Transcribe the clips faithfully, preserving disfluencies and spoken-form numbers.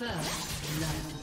First love.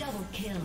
Double kill.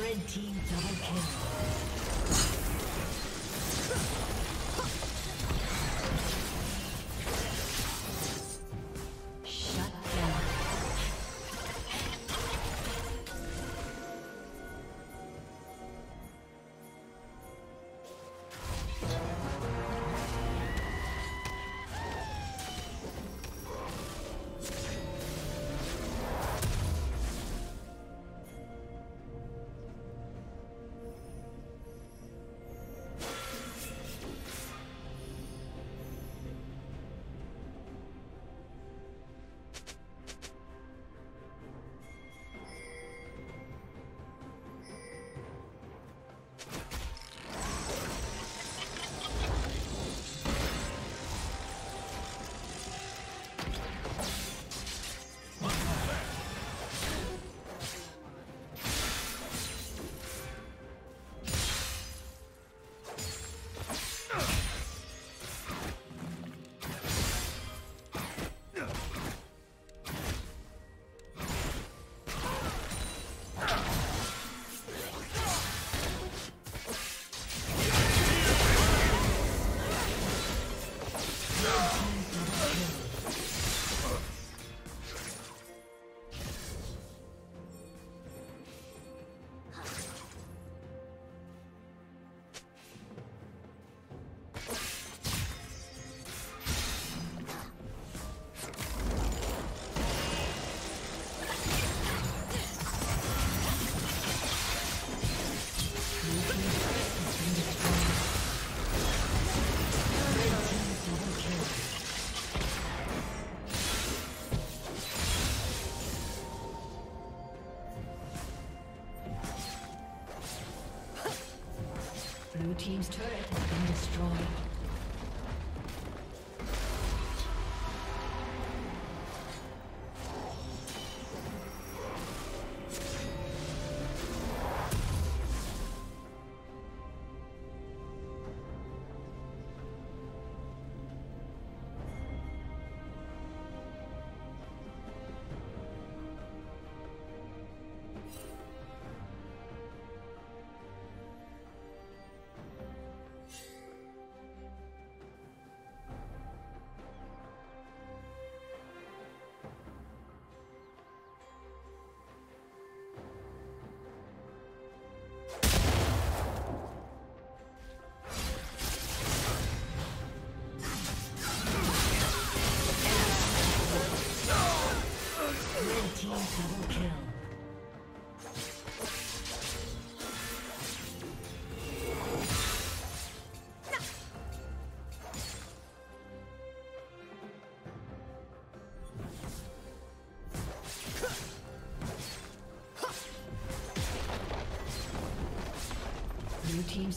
Red team double kill. team's turret has been destroyed. Blue team's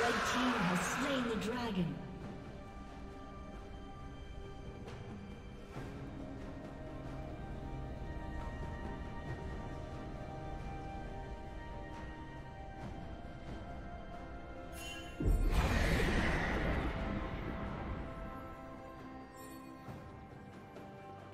Red team has slain the dragon.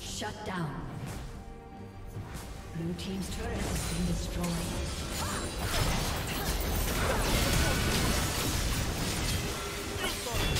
Shut down. Blue team's turret has been destroyed.